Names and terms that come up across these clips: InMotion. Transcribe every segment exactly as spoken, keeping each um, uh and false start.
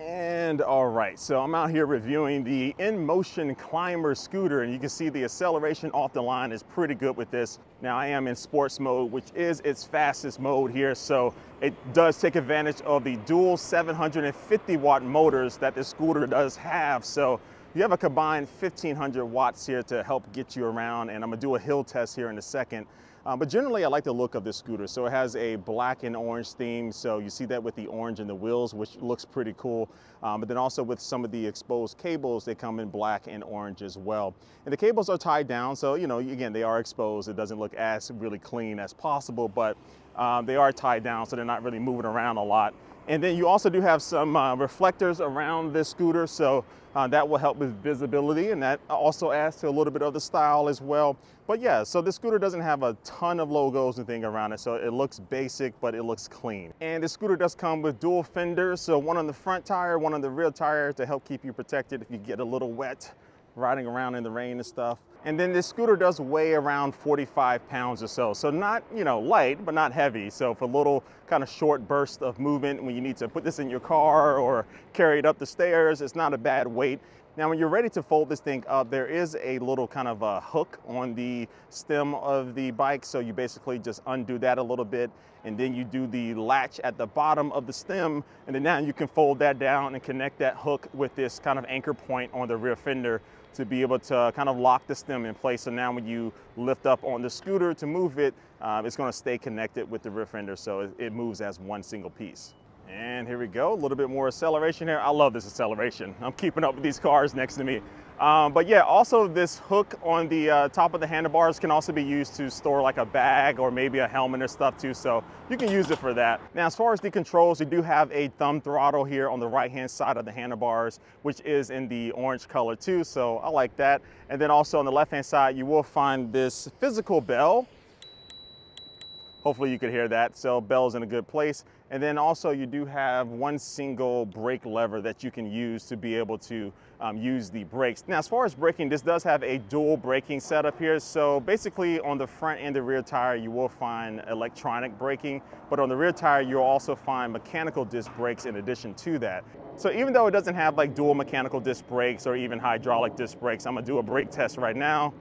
And all right, so I'm out here reviewing the InMotion Climber scooter, and you can see the acceleration off the line is pretty good with this. Now I am in sports mode, which is its fastest mode here, so it does take advantage of the dual seven hundred fifty watt motors that this scooter does have. So you have a combined fifteen hundred watts here to help get you around, and I'm gonna do a hill test here in a second. Um, but generally, I like the look of this scooter. So it has a black and orange theme. So you see that with the orange in the wheels, which looks pretty cool. Um, but then also with some of the exposed cables, they come in black and orange as well. And the cables are tied down. So, you know, again, they are exposed. It doesn't look as really clean as possible, but um, they are tied down. So they're not really moving around a lot. And then you also do have some uh, reflectors around this scooter, so uh, that will help with visibility, and that also adds to a little bit of the style as well. But yeah, so this scooter doesn't have a ton of logos and things around it, so it looks basic, but it looks clean. And the scooter does come with dual fenders, so one on the front tire, one on the rear tire to help keep you protected if you get a little wet riding around in the rain and stuff. And then this scooter does weigh around forty-five pounds or so. So not, you know, light, but not heavy. So for little kind of short bursts of movement when you need to put this in your car or carry it up the stairs, it's not a bad weight. Now, when you're ready to fold this thing up, there is a little kind of a hook on the stem of the bike. So you basically just undo that a little bit, and then you do the latch at the bottom of the stem. And then now you can fold that down and connect that hook with this kind of anchor point on the rear fender to be able to kind of lock the stem in place. So now when you lift up on the scooter to move it, uh, it's gonna stay connected with the rear fender. So it, it moves as one single piece. And here we go, a little bit more acceleration here. I love this acceleration. I'm keeping up with these cars next to me. Um, but yeah, also this hook on the uh, top of the handlebars can also be used to store like a bag or maybe a helmet or stuff too, so you can use it for that. Now, as far as the controls, you do have a thumb throttle here on the right-hand side of the handlebars, which is in the orange color too, so I like that. And then also on the left-hand side, you will find this physical bell. Hopefully you could hear that, so bell's in a good place. And then also you do have one single brake lever that you can use to be able to um, use the brakes. Now, as far as braking, this does have a dual braking setup here. So basically on the front and the rear tire, you will find electronic braking, but on the rear tire, you'll also find mechanical disc brakes in addition to that. So even though it doesn't have like dual mechanical disc brakes or even hydraulic disc brakes, I'm gonna do a brake test right now.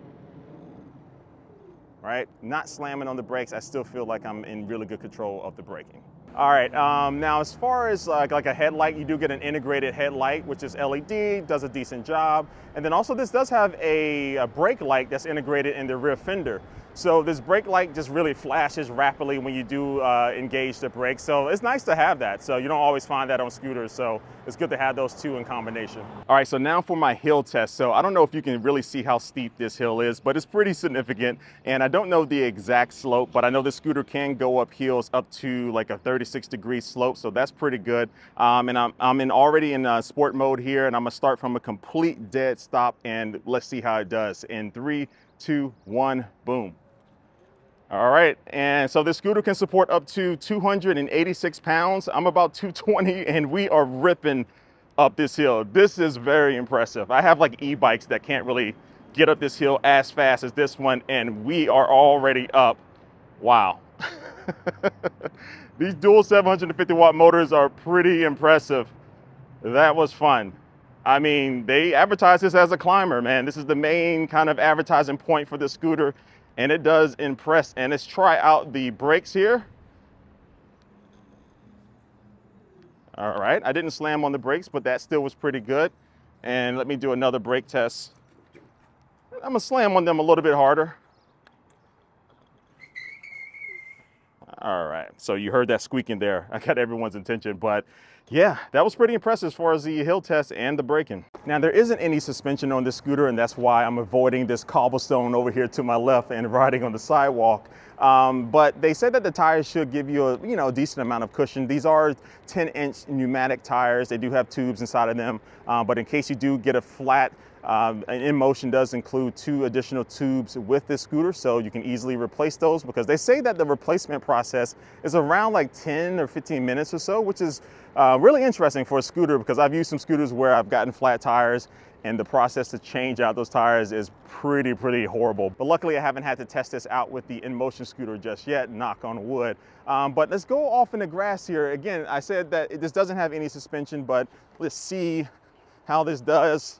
Right, not slamming on the brakes, I still feel like I'm in really good control of the braking. All right, um, now as far as like, like a headlight, you do get an integrated headlight, which is L E D, does a decent job. And then also this does have a, a brake light that's integrated in the rear fender. So this brake light just really flashes rapidly when you do uh, engage the brake. So it's nice to have that. So you don't always find that on scooters. So it's good to have those two in combination. All right, so now for my hill test. So I don't know if you can really see how steep this hill is, but it's pretty significant. And I don't know the exact slope, but I know the scooter can go up hills up to like a thirty-six degree slope. So that's pretty good. Um, and I'm, I'm in already in uh, sport mode here, and I'm gonna start from a complete dead stop, and let's see how it does in three, two, one, boom. All right, and so this scooter can support up to two hundred eighty-six pounds. I'm about two twenty, and we are ripping up this hill. This is very impressive. I have like e-bikes that can't really get up this hill as fast as this one, and we are already up. Wow. These dual seven hundred fifty watt motors are pretty impressive. That was fun. I mean, they advertise this as a climber, man. This is the main kind of advertising point for this scooter. And it does impress. And let's try out the brakes here. All right, I didn't slam on the brakes, but that still was pretty good. And let me do another brake test. I'm gonna slam on them a little bit harder. All right, so you heard that squeaking there. I got everyone's attention, but yeah, that was pretty impressive as far as the hill test and the braking. Now, there isn't any suspension on this scooter, and that's why I'm avoiding this cobblestone over here to my left and riding on the sidewalk. Um, but they said that the tires should give you a you know decent amount of cushion. These are ten inch pneumatic tires. They do have tubes inside of them, uh, but in case you do get a flat Um, InMotion does include two additional tubes with this scooter, so you can easily replace those, because they say that the replacement process is around like ten or fifteen minutes or so, which is uh, really interesting for a scooter, because I've used some scooters where I've gotten flat tires and the process to change out those tires is pretty, pretty horrible. But luckily I haven't had to test this out with the InMotion scooter just yet, knock on wood. Um, but let's go off in the grass here. Again, I said that it, this doesn't have any suspension, but let's see how this does.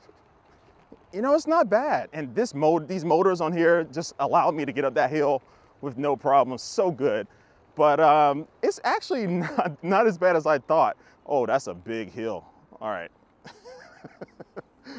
You know, it's not bad. And this mode, these motors on here just allowed me to get up that hill with no problem. So good. But um, it's actually not, not as bad as I thought. Oh, that's a big hill. All right.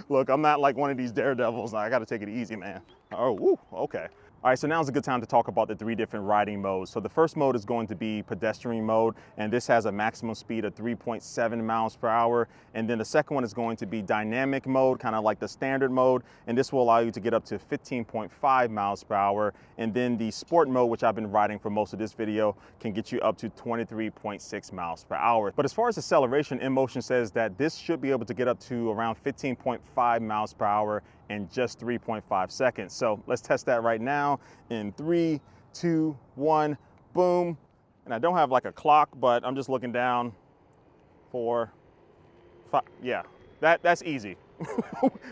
Look, I'm not like one of these daredevils. I got to take it easy, man. Oh, woo, okay. All right, so now's a good time to talk about the three different riding modes. So the first mode is going to be pedestrian mode, and this has a maximum speed of three point seven miles per hour. And then the second one is going to be dynamic mode, kind of like the standard mode, and this will allow you to get up to fifteen point five miles per hour. And then the sport mode, which I've been riding for most of this video, can get you up to twenty-three point six miles per hour. But as far as acceleration, InMotion says that this should be able to get up to around fifteen point five miles per hour in just three point five seconds. So let's test that right now in three, two, one, boom. And I don't have like a clock, but I'm just looking down. Four, five, yeah, that, that's easy.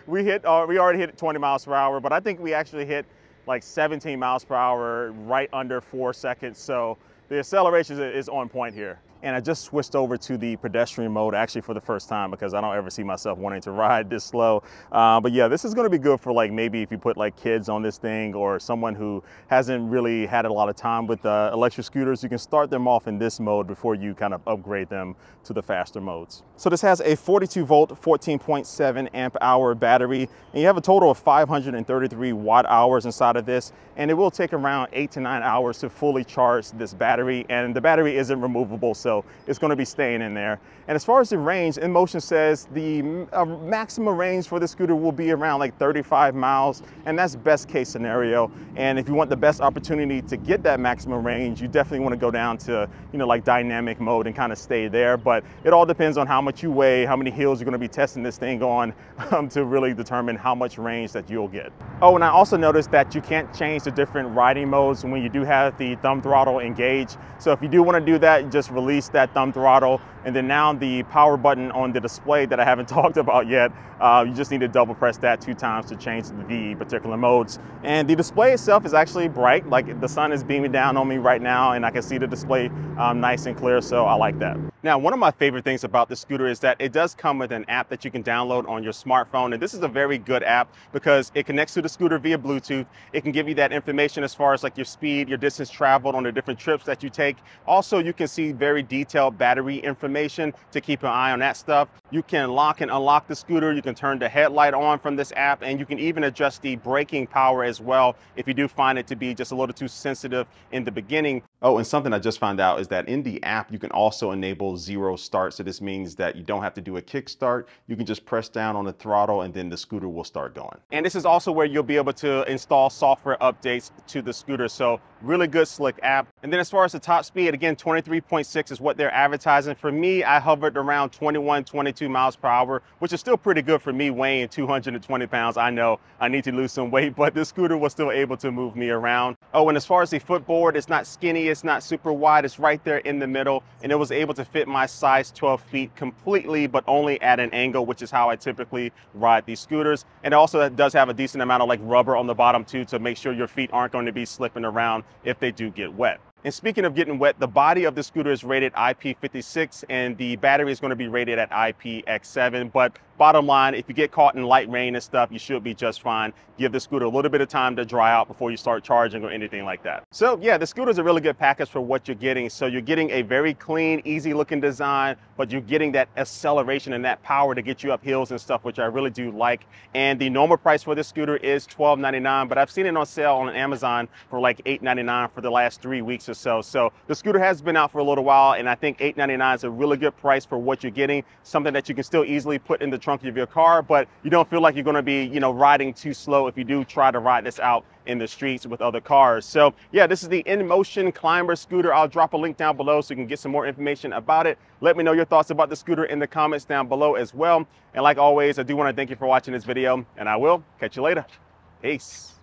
we, hit, uh, we already hit twenty miles per hour, but I think we actually hit like seventeen miles per hour, right under four seconds. So the acceleration is on point here. And I just switched over to the pedestrian mode actually for the first time, because I don't ever see myself wanting to ride this slow. Uh, but yeah, this is gonna be good for like maybe if you put like kids on this thing, or someone who hasn't really had a lot of time with uh, electric scooters. You can start them off in this mode before you kind of upgrade them to the faster modes. So this has a forty-two volt, fourteen point seven amp hour battery, and you have a total of five hundred thirty-three watt hours inside of this. And it will take around eight to nine hours to fully charge this battery, and the battery isn't removable. So So it's going to be staying in there. And as far as the range, InMotion says the uh, maximum range for the scooter will be around like thirty-five miles, and that's best case scenario. And if you want the best opportunity to get that maximum range, you definitely want to go down to, you know, like dynamic mode and kind of stay there. But it all depends on how much you weigh, how many hills you're going to be testing this thing on, um, to really determine how much range that you'll get. Oh, and I also noticed that you can't change the different riding modes when you do have the thumb throttle engaged. So if you do want to do that, just release that thumb throttle, and then now the power button on the display that I haven't talked about yet, uh, you just need to double press that two times to change the particular modes. And the display itself is actually bright, like the sun is beaming down on me right now, and I can see the display um, nice and clear, so I like that. Now, one of my favorite things about this scooter is that it does come with an app that you can download on your smartphone. And this is a very good app because it connects to the scooter via Bluetooth. It can give you that information as far as like your speed, your distance traveled on the different trips that you take. Also, you can see very detailed battery information to keep an eye on that stuff. You can lock and unlock the scooter. You can turn the headlight on from this app, and you can even adjust the braking power as well if you do find it to be just a little too sensitive in the beginning. Oh, and something I just found out is that in the app, you can also enable zero start. So this means that you don't have to do a kickstart. You can just press down on the throttle, and then the scooter will start going. And this is also where you'll be able to install software updates to the scooter. So really good, slick app. And then as far as the top speed, again, twenty-three point six is what they're advertising. For me, I hovered around twenty-one, twenty-two miles per hour, which is still pretty good for me weighing two hundred twenty pounds. I know I need to lose some weight, but this scooter was still able to move me around. Oh, and as far as the footboard, it's not skinny, it's not super wide, it's right there in the middle, and it was able to fit my size twelve feet completely, but only at an angle, which is how I typically ride these scooters. And also it does have a decent amount of like rubber on the bottom too, to make sure your feet aren't going to be slipping around if they do get wet. And speaking of getting wet, the body of the scooter is rated I P fifty-six, and the battery is going to be rated at I P X seven. But bottom line, if you get caught in light rain and stuff, you should be just fine. Give the scooter a little bit of time to dry out before you start charging or anything like that. So yeah, the scooter is a really good package for what you're getting. So you're getting a very clean, easy looking design, but you're getting that acceleration and that power to get you up hills and stuff, which I really do like. And the normal price for this scooter is twelve ninety-nine, but I've seen it on sale on Amazon for like eight ninety-nine for the last three weeks or so. So the scooter has been out for a little while, and I think eight ninety-nine is a really good price for what you're getting, something that you can still easily put in the trunk of your car, but you don't feel like you're going to be, you know, riding too slow if you do try to ride this out in the streets with other cars. So yeah, this is the InMotion Climber scooter. I'll drop a link down below so you can get some more information about it. Let me know your thoughts about the scooter in the comments down below as well. And like always, I do want to thank you for watching this video, and I will catch you later. Peace.